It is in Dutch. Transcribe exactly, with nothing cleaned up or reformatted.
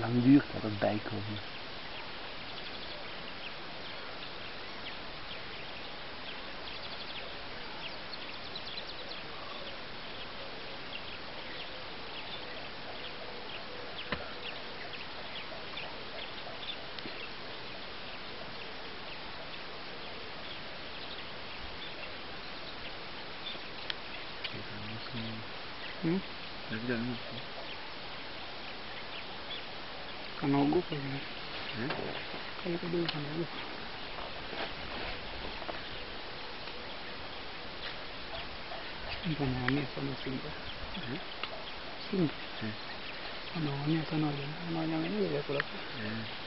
lang duurt dat het bijkomt. Hmm? Dah jalan ni. Kan aku pun. Hmm? Kan aku dulu kan aku. Bukan ni sama singgah. Hmm? Singgah. Kan aku ni kan aku. Kan aku ni ada pulak. Hmm.